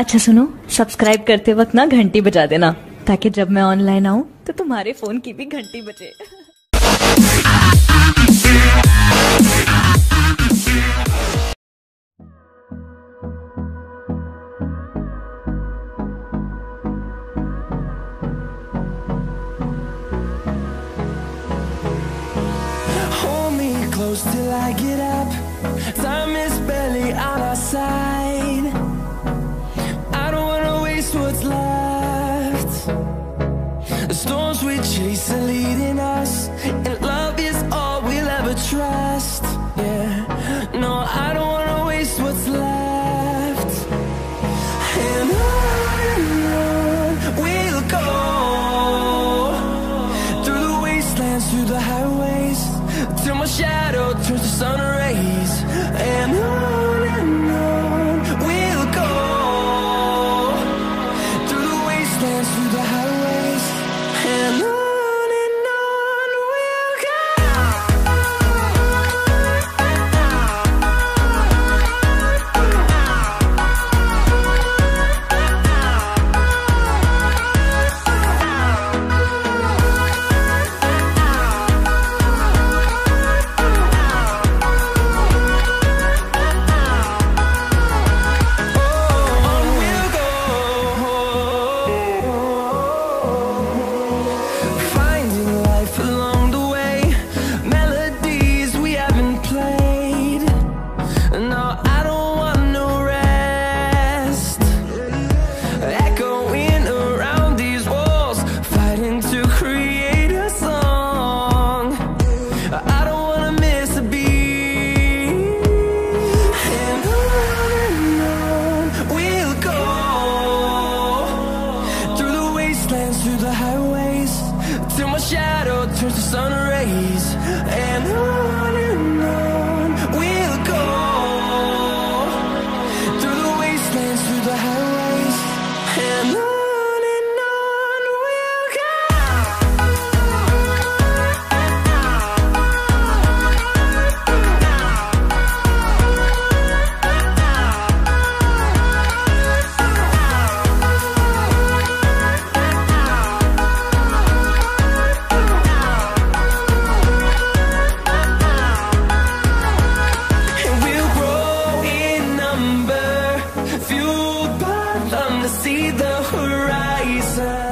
अच्छा सुनो, सब्सक्राइब करते वक्त ना घंटी बजा देना ताकि जब मैं ऑनलाइन आऊं तो तुम्हारे फोन की भी घंटी बजे। Till I get up, time is barely on our side. I don't wanna waste what's left. The storms we chase are leading us, and love is all we'll ever trust. Yeah, no, I don't wanna waste what's left. And on we'll go, through the wastelands, through the highways, till my shadow turns to sun rays. And on we'll go, through the wastelands, through the highways, and on we'll go. Through the highways, till my shadow turns to sun rays, and on we'll go, through the wastelands, through the highways, and on we'll go. See the horizon.